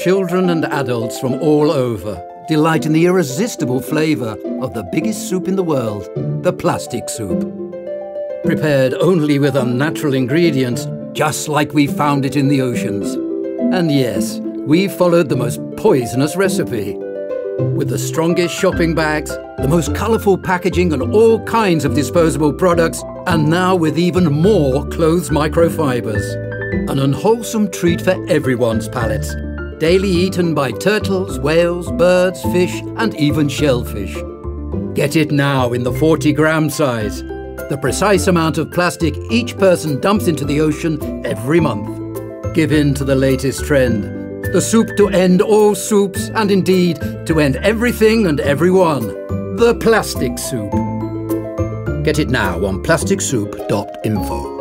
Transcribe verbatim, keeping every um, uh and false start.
Children and adults from all over delight in the irresistible flavour of the biggest soup in the world, the plastic soup. Prepared only with unnatural ingredients, just like we found it in the oceans. And yes, we followed the most poisonous recipe. With the strongest shopping bags, the most colourful packaging and all kinds of disposable products, and now with even more clothes microfibres. An unwholesome treat for everyone's palates. Daily eaten by turtles, whales, birds, fish, and even shellfish. Get it now in the forty gram size, the precise amount of plastic each person dumps into the ocean every month. Give in to the latest trend, the soup to end all soups, and indeed, to end everything and everyone, the plastic soup. Get it now on plastic soup dot info.